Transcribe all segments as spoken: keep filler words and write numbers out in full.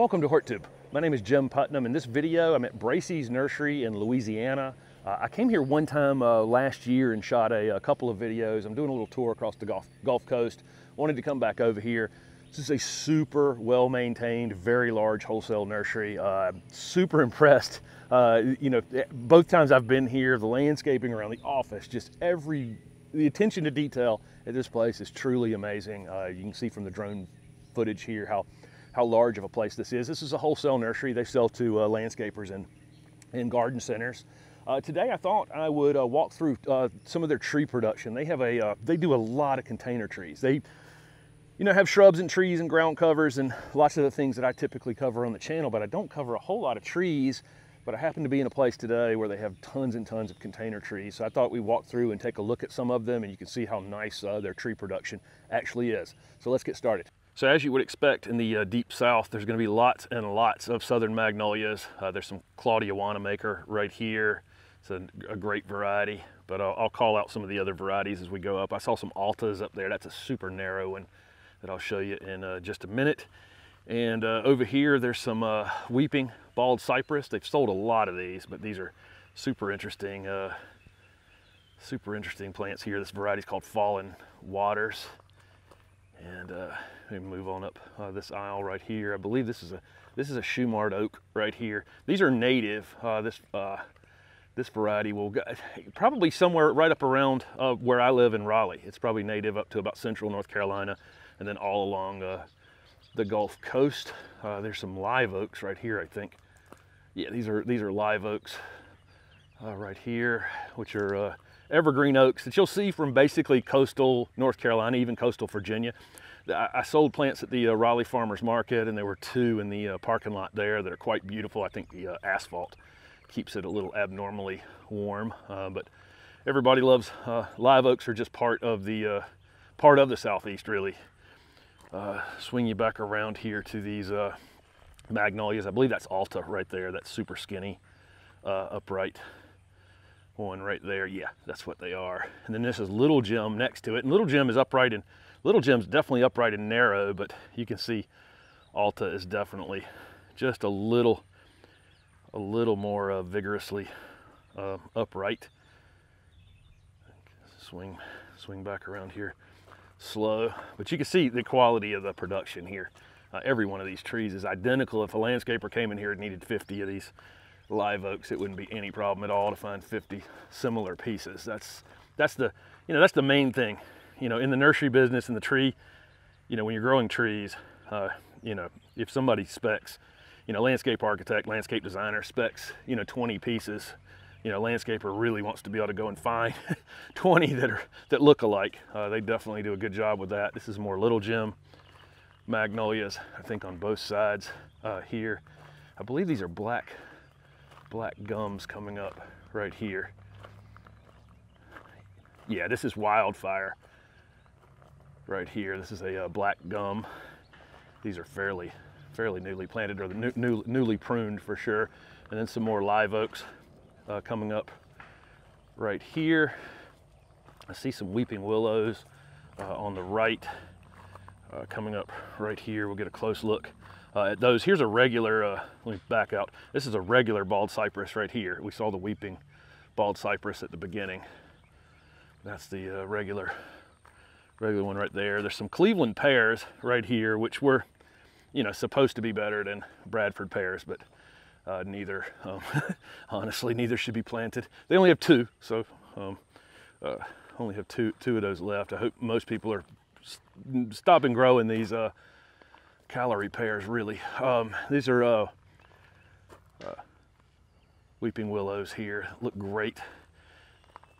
Welcome to HortTube. My name is Jim Putnam. In this video, I'm at Bracy's Nursery in Louisiana. Uh, I came here one time uh, last year and shot a, a couple of videos. I'm doing a little tour across the Gulf, Gulf Coast. Wanted to come back over here. This is a super well-maintained, very large wholesale nursery. Uh, super impressed. Uh, you know, both times I've been here, the landscaping around the office, just every, the attention to detail at this place is truly amazing. Uh, you can see from the drone footage here how how large of a place this is. This is a wholesale nursery. They sell to uh, landscapers and, and garden centers. Uh, today I thought I would uh, walk through uh, some of their tree production. They have a, uh, they do a lot of container trees. They, you know, have shrubs and trees and ground covers and lots of the things that I typically cover on the channel, but I don't cover a whole lot of trees. But I happen to be in a place today where they have tons and tons of container trees. So I thought we'd walk through and take a look at some of them, and you can see how nice uh, their tree production actually is. So let's get started. So as you would expect in the uh, deep south, there's going to be lots and lots of southern magnolias. Uh, there's some Claudia Wanamaker right here. It's a, a great variety, but I'll, I'll call out some of the other varieties as we go up. I saw some Altas up there. That's a super narrow one that I'll show you in uh, just a minute. And uh, over here, there's some uh, weeping bald cypress. They've sold a lot of these, but these are super interesting, uh, super interesting plants here. This variety is called Fallen Waters. And uh, we move on up uh, this aisle right here. I believe this is a this is a Shumard oak right here. These are native. Uh, this uh, this variety will go, probably somewhere right up around uh, where I live in Raleigh. It's probably native up to about central North Carolina, and then all along uh, the Gulf Coast. Uh, there's some live oaks right here, I think. Yeah, these are these are live oaks uh, right here, which are. Uh, evergreen oaks that you'll see from basically coastal North Carolina, even coastal Virginia. I, I sold plants at the uh, Raleigh Farmers Market, and there were two in the uh, parking lot there that are quite beautiful. I think the uh, asphalt keeps it a little abnormally warm, uh, but everybody loves uh, live oaks. Are just part of the uh, part of the Southeast, really. Uh, swing you back around here to these uh, magnolias. I believe that's Alta right there. That's super skinny, uh, upright. One right there, yeah, that's what they are. And then this is Little Gem next to it, and Little Gem is upright, and Little Gem's definitely upright and narrow, but you can see Alta is definitely just a little, a little more uh, vigorously uh, upright. Swing, swing back around here, slow, but you can see the quality of the production here. Uh, every one of these trees is identical. If a landscaper came in here and needed fifty of these live oaks, it wouldn't be any problem at all to find fifty similar pieces. That's that's the you know that's the main thing, you know, in the nursery business, in the tree, you know, when you're growing trees, uh, you know, if somebody specs, you know, landscape architect, landscape designer specs, you know, twenty pieces, you know, landscaper really wants to be able to go and find twenty that are that look alike. Uh, they definitely do a good job with that. This is more Little Gem magnolias, I think, on both sides uh, here. I believe these are black. black gums coming up right here. Yeah, this is Wildfire right here. This is a uh, black gum. These are fairly fairly newly planted, or the new, new, newly pruned for sure. And then some more live oaks uh, coming up right here. I see some weeping willows uh, on the right uh, coming up right here. We'll get a close look Uh, at those. Here's a regular, uh, let me back out. This is a regular bald cypress right here. We saw the weeping bald cypress at the beginning. That's the uh, regular, regular one right there. There's some Cleveland pears right here, which were, you know, supposed to be better than Bradford pears, but uh, neither, um, honestly, neither should be planted. They only have two, so um, uh, only have two, two of those left. I hope most people are st stopping growing these uh, Calorie pears, really. Um, these are uh, uh, weeping willows here. Look great.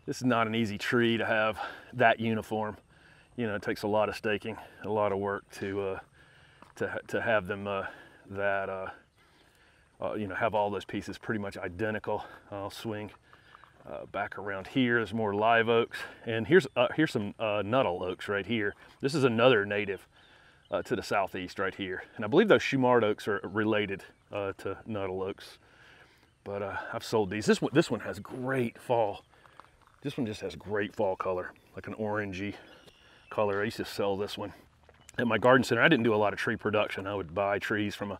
This is not an easy tree to have that uniform. You know, it takes a lot of staking, a lot of work to uh, to to have them uh, that uh, uh, you know, have all those pieces pretty much identical. I'll swing uh, back around here. There's more live oaks, and here's uh, here's some uh, Nuttall oaks right here. This is another native. Uh, to the southeast right here. And I believe those Shumard oaks are related uh, to Nuttall oaks. But uh, I've sold these. This one, this one has great fall. This one just has great fall color, like an orangey color. I used to sell this one at my garden center. I didn't do a lot of tree production. I would buy trees from a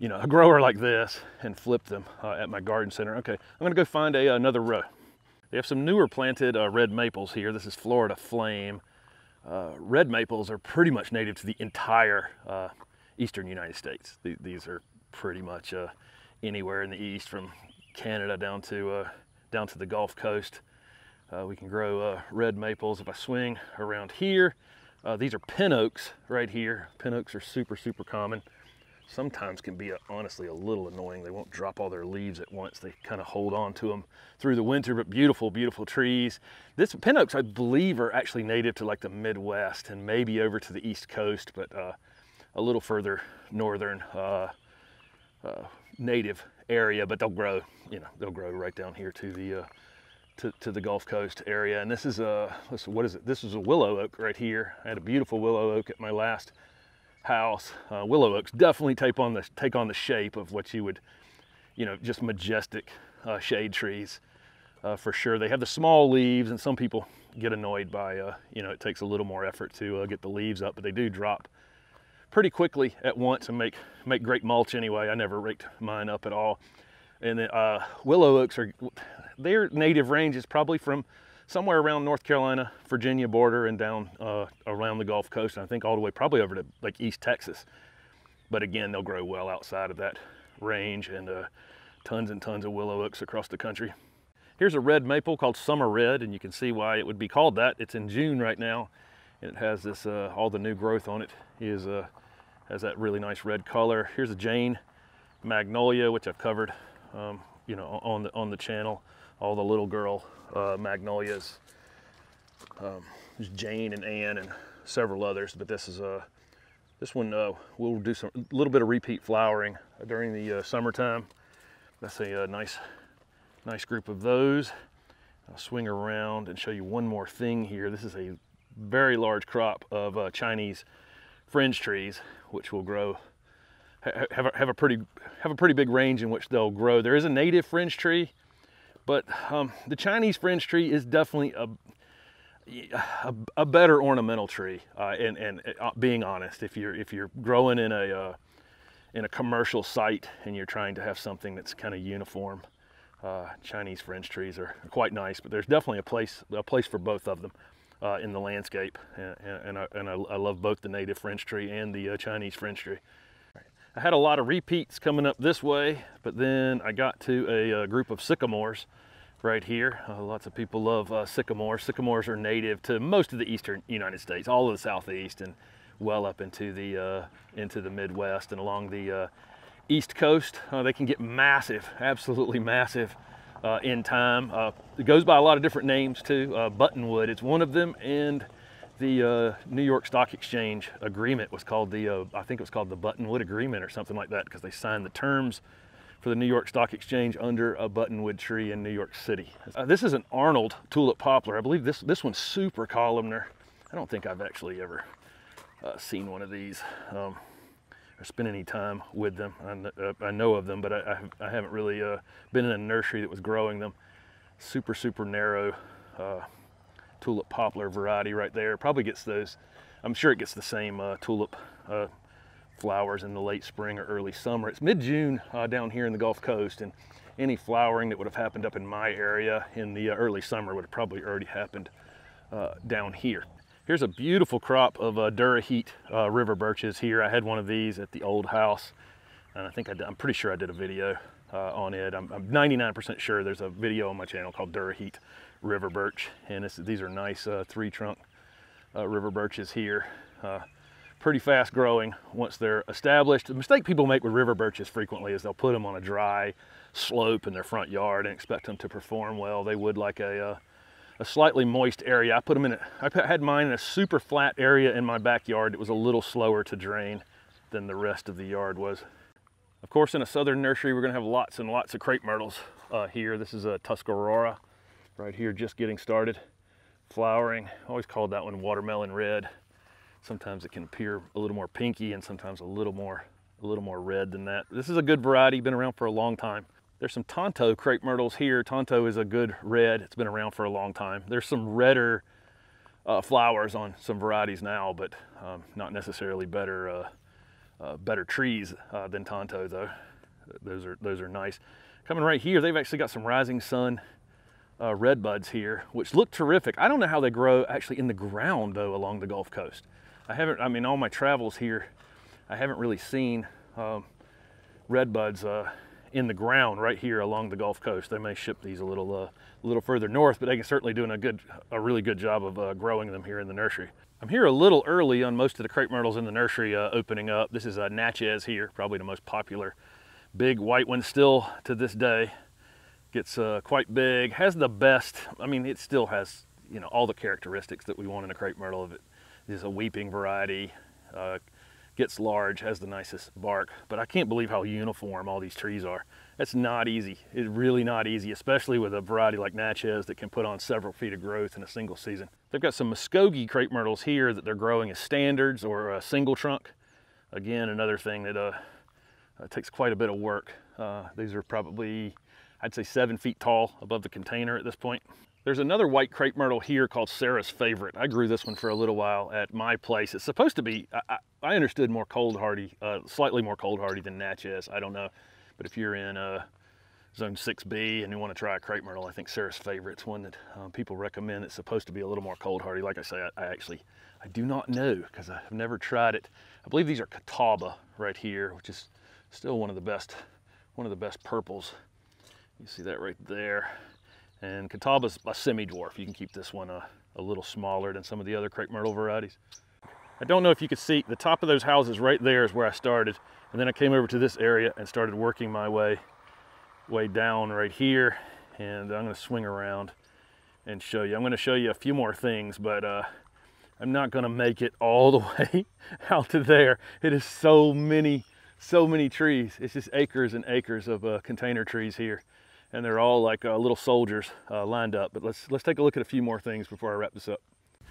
you know, a grower like this and flip them uh, at my garden center. Okay, I'm gonna go find a, another row. They have some newer planted uh, red maples here. This is Florida Flame. Uh, red maples are pretty much native to the entire uh, eastern United States. Th these are pretty much uh, anywhere in the east, from Canada down to, uh, down to the Gulf Coast. Uh, we can grow uh, red maples. If I swing around here, uh, these are pin oaks right here. Pin oaks are super, super common. Sometimes can be a, honestly a little annoying. They won't drop all their leaves at once. They kind of hold on to them through the winter, but beautiful, beautiful trees. This pin oaks, I believe, are actually native to like the Midwest and maybe over to the East Coast, but uh, a little further northern uh, uh, native area. But they'll grow, you know, they'll grow right down here to the uh, to, to the Gulf Coast area. And this is a what is it? This is a willow oak right here. I had a beautiful willow oak at my last house. Uh, willow oaks definitely take on the take on the shape of what you would, you know, just majestic uh, shade trees uh, for sure. They have the small leaves, and some people get annoyed by, uh, you know, it takes a little more effort to uh, get the leaves up, but they do drop pretty quickly at once and make make great mulch anyway. I never raked mine up at all. And then, uh, willow oaks are, their native range is probably from somewhere around North Carolina, Virginia border and down uh, around the Gulf Coast, and I think all the way probably over to like East Texas. But again, they'll grow well outside of that range, and uh, tons and tons of willow oaks across the country. Here's a red maple called Summer Red, and you can see why it would be called that. It's in June right now, and it has this, uh, all the new growth on it is uh, has that really nice red color. Here's a Jane Magnolia, which I've covered um, you know, on the, on the channel. All the little girl uh, magnolias, um, Jane and Anne, and several others. But this is a uh, this one uh, we'll do some a little bit of repeat flowering during the uh, summertime. That's a uh, nice nice group of those. I'll swing around and show you one more thing here. This is a very large crop of uh, Chinese fringe trees, which will grow ha have a, have a pretty have a pretty big range in which they'll grow. There is a native fringe tree. But um, the Chinese fringe tree is definitely a, a, a better ornamental tree. Uh, and, and uh, being honest, if you're if you're growing in a uh, in a commercial site and you're trying to have something that's kind of uniform, uh, Chinese fringe trees are quite nice. But there's definitely a place a place for both of them uh, in the landscape. And, and, I, and I, I love both the native fringe tree and the uh, Chinese fringe tree. I had a lot of repeats coming up this way, but then I got to a, a group of sycamores right here. Uh, lots of people love uh, sycamores. Sycamores are native to most of the eastern United States, all of the southeast, and well up into the uh, into the Midwest and along the uh, East Coast. Uh, they can get massive, absolutely massive uh, in time. Uh, it goes by a lot of different names too. Uh, Buttonwood, it's one of them, and the uh, New York Stock Exchange agreement was called the, uh, I think it was called the Buttonwood Agreement or something like that, because they signed the terms for the New York Stock Exchange under a buttonwood tree in New York City. Uh, this is an Arnold tulip poplar. I believe this, this one's super columnar. I don't think I've actually ever uh, seen one of these um, or spent any time with them. I, kn uh, I know of them, but I, I, I haven't really uh, been in a nursery that was growing them. Super, super narrow. Uh, tulip poplar variety right there. Probably gets those, I'm sure it gets the same uh, tulip uh, flowers in the late spring or early summer. It's mid-June uh, down here in the Gulf Coast, and any flowering that would have happened up in my area in the uh, early summer would have probably already happened uh, down here. Here's a beautiful crop of uh, DuraHeat uh, river birches here. I had one of these at the old house, and I think I did, I'm pretty sure I did a video uh, on it. I'm ninety-nine percent sure there's a video on my channel called DuraHeat river birch, and this, these are nice uh, three trunk uh, river birches here. Uh, pretty fast growing once they're established. The mistake people make with river birches frequently is they'll put them on a dry slope in their front yard and expect them to perform well. They would like a, uh, a slightly moist area. I put them in a, I had mine in a super flat area in my backyard. It was a little slower to drain than the rest of the yard was. Of course, in a southern nursery, we're gonna have lots and lots of crape myrtles uh, here. This is a Tuscarora. Right here, just getting started flowering. I always called that one watermelon red. Sometimes it can appear a little more pinky, and sometimes a little more a little more red than that. This is a good variety, been around for a long time. There's some Tonto crepe myrtles here. Tonto is a good red. It's been around for a long time. There's some redder uh, flowers on some varieties now, but um, not necessarily better uh, uh, better trees uh, than Tonto though. Those are, those are nice. Coming right here, they've actually got some Rising Sun uh, red buds here, which look terrific. I don't know how they grow actually in the ground though along the Gulf Coast. I haven't, I mean, all my travels here, I haven't really seen um, red buds uh, in the ground right here along the Gulf Coast. They may ship these a little, uh, a little further north, but they can certainly do a good, a really good job of uh, growing them here in the nursery. I'm here a little early on most of the crape myrtles in the nursery uh, opening up. This is a uh, Natchez here, probably the most popular. Big white one still to this day. Gets uh, quite big, has the best, I mean, it still has, you know, all the characteristics that we want in a crape myrtle. Of it is a weeping variety, uh, gets large, has the nicest bark, but I can't believe how uniform all these trees are. That's not easy. It's really not easy, especially with a variety like Natchez that can put on several feet of growth in a single season. They've got some Muskogee crape myrtles here that they're growing as standards or a single trunk. Again, another thing that uh, Uh, it takes quite a bit of work. Uh, these are probably, I'd say seven feet tall above the container at this point. There's another white crape myrtle here called Sarah's Favorite. I grew this one for a little while at my place. It's supposed to be, I, I understood, more cold hardy, uh, slightly more cold hardy than Natchez. I don't know, but if you're in uh, zone six B and you want to try a crape myrtle, I think Sarah's Favorite's one that um, people recommend. It's supposed to be a little more cold hardy. Like I say, I, I actually, I do not know because I've never tried it. I believe these are Catawba right here, which is still one of the best, one of the best purples. You see that right there. And Catawba's a semi-dwarf. You can keep this one a, a little smaller than some of the other crape myrtle varieties. I don't know if you could see, the top of those houses right there is where I started. And then I came over to this area and started working my way, way down right here. And I'm gonna swing around and show you. I'm gonna show you a few more things, but uh, I'm not gonna make it all the way out to there. It is so many, so many trees. It's just acres and acres of uh, container trees here, and they're all like uh, little soldiers uh, lined up. But let's let's take a look at a few more things before I wrap this up.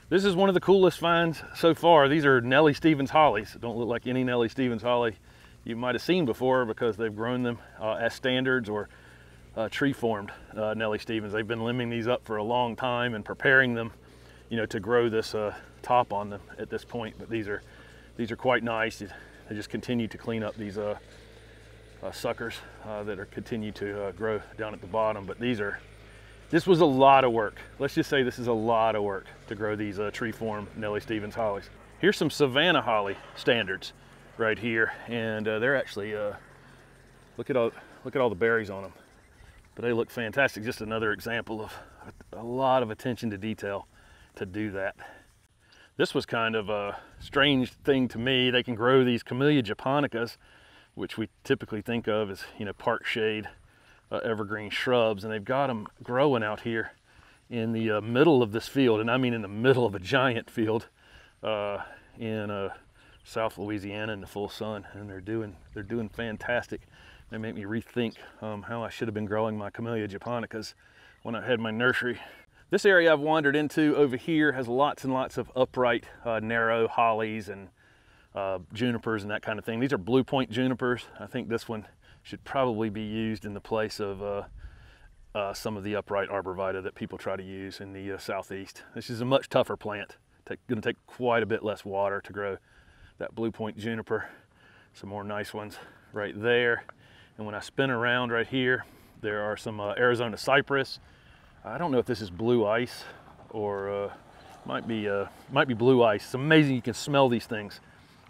This is one of the coolest finds so far. These are Nellie Stevens hollies. Don't look like any Nellie Stevens holly you might have seen before, because they've grown them uh, as standards or uh, tree formed uh, Nellie Stevens. They've been limbing these up for a long time and preparing them, you know, to grow this uh, top on them at this point. But these are these are quite nice. It, They just continue to clean up these uh, uh, suckers uh, that are continue to uh, grow down at the bottom. But these are, this was a lot of work. Let's just say this is a lot of work to grow these uh, tree form Nellie Stevens hollies. Here's some Savannah holly standards right here, and uh, they're actually uh, look at all look at all the berries on them. But they look fantastic. Just another example of a lot of attention to detail to do that. This was kind of a strange thing to me. They can grow these Camellia japonicas, which we typically think of as, you know, park shade uh, evergreen shrubs, and they've got them growing out here in the uh, middle of this field, and I mean in the middle of a giant field uh, in uh, South Louisiana in the full sun, and they're doing they're doing fantastic. They make me rethink um, how I should have been growing my Camellia japonicas when I had my nursery. This area I've wandered into over here has lots and lots of upright, uh, narrow hollies and uh, junipers and that kind of thing. These are Blue Point junipers. I think this one should probably be used in the place of uh, uh, some of the upright arborvitae that people try to use in the uh, southeast. This is a much tougher plant. It's going to take quite a bit less water to grow that Blue Point juniper. Some more nice ones right there. And when I spin around right here, there are some uh, Arizona cypress. I don't know if this is Blue Ice or uh, might be uh, might be Blue Ice. It's amazing you can smell these things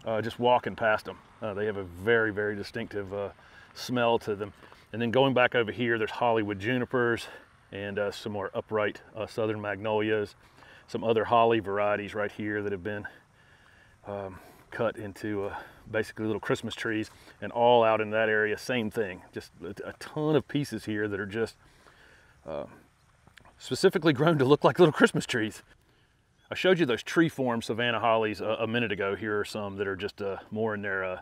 uh, just walking past them. Uh, they have a very, very distinctive uh, smell to them. And then going back over here, there's Hollywood junipers and uh, some more upright uh, southern magnolias, some other holly varieties right here that have been um, cut into uh, basically little Christmas trees, and all out in that area, same thing. Just a ton of pieces here that are just uh, specifically grown to look like little Christmas trees. I showed you those tree-form Savannah hollies uh, a minute ago. Here are some that are just uh, more in their, uh,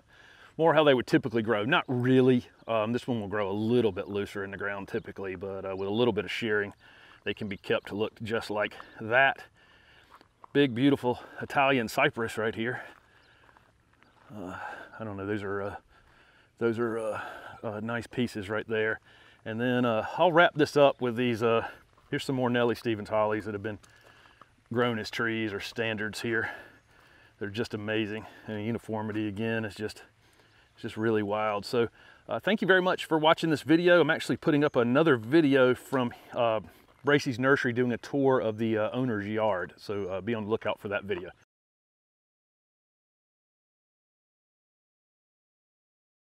more how they would typically grow. Not really. Um, this one will grow a little bit looser in the ground typically, but uh, with a little bit of shearing, they can be kept to look just like that. Big, beautiful Italian cypress right here. Uh, I don't know. Those are uh, those are uh, uh, nice pieces right there. And then uh, I'll wrap this up with these. Uh, Here's some more Nellie Stevens hollies that have been grown as trees or standards here. They're just amazing. And uniformity again is just It's just really wild. So uh, thank you very much for watching this video. I'm actually putting up another video from uh, Bracy's Nursery doing a tour of the uh, owner's yard. So uh, be on the lookout for that video.